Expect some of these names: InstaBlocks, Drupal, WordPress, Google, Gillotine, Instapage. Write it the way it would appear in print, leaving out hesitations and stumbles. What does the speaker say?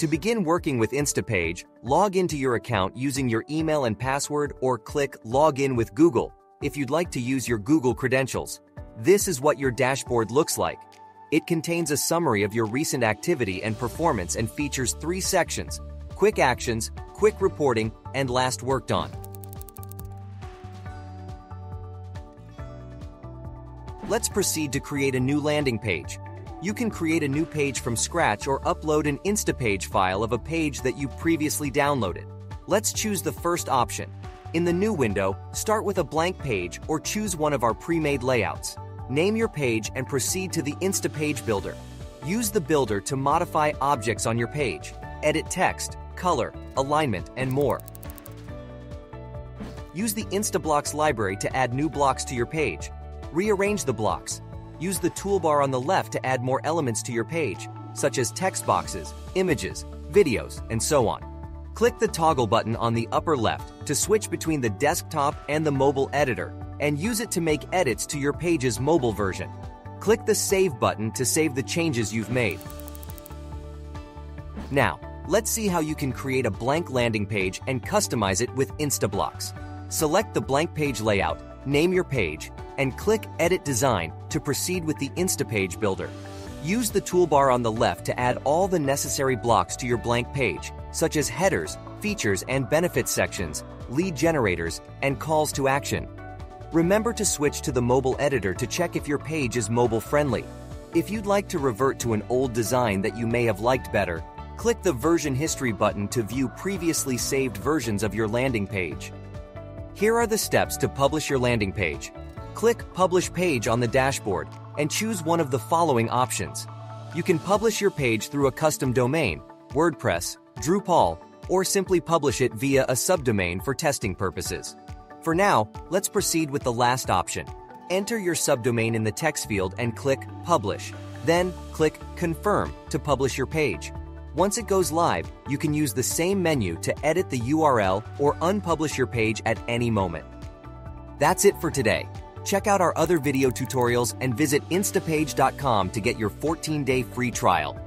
To begin working with Instapage, log into your account using your email and password or click Log in with Google if you'd like to use your Google credentials. This is what your dashboard looks like. It contains a summary of your recent activity and performance and features three sections: Quick Actions, Quick Reporting, and Last Worked On. Let's proceed to create a new landing page. You can create a new page from scratch or upload an Instapage file of a page that you previously downloaded. Let's choose the first option. In the new window, start with a blank page or choose one of our pre-made layouts. Name your page and proceed to the Instapage Builder. Use the builder to modify objects on your page, edit text, color, alignment, and more. Use the InstaBlocks library to add new blocks to your page. Rearrange the blocks. Use the toolbar on the left to add more elements to your page, such as text boxes, images, videos, and so on. Click the toggle button on the upper left to switch between the desktop and the mobile editor, and use it to make edits to your page's mobile version. Click the Save button to save the changes you've made. Now, let's see how you can create a blank landing page and customize it with InstaBlocks. Select the blank page layout, name your page, and click Edit Design to proceed with the Instapage Builder. Use the toolbar on the left to add all the necessary blocks to your blank page, such as headers, features and benefits sections, lead generators, and calls to action. Remember to switch to the mobile editor to check if your page is mobile-friendly. If you'd like to revert to an old design that you may have liked better, click the Version History button to view previously saved versions of your landing page. Here are the steps to publish your landing page. Click Publish Page on the dashboard and choose one of the following options. You can publish your page through a custom domain, WordPress, Drupal, or simply publish it via a subdomain for testing purposes. For now, let's proceed with the last option. Enter your subdomain in the text field and click Publish. Then, click Confirm to publish your page. Once it goes live, you can use the same menu to edit the URL or unpublish your page at any moment. That's it for today. Check out our other video tutorials and visit instapage.com to get your 14-day free trial.